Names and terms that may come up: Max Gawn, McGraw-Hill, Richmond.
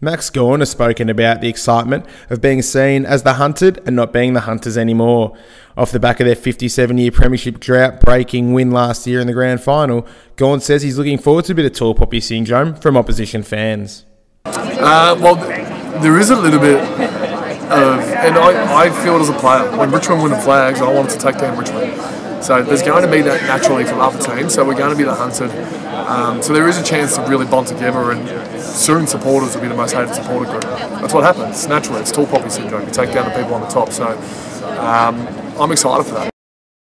Max Gawn has spoken about the excitement of being seen as the hunted and not being the hunters anymore. Off the back of their 57-year premiership drought-breaking win last year in the grand final, Gawn says he's looking forward to a bit of tall poppy syndrome from opposition fans. Well, there is a little bit of, and I feel it as a player. When Richmond win the flags, I wanted to take down Richmond. So there's going to be that naturally from other teams, so we're going to be the hunted. So there is a chance to really bond together, and soon supporters will be the most hated supporter group. That's what happens, it's natural, it's tall poppy syndrome. You take down the people on the top, so I'm excited for that.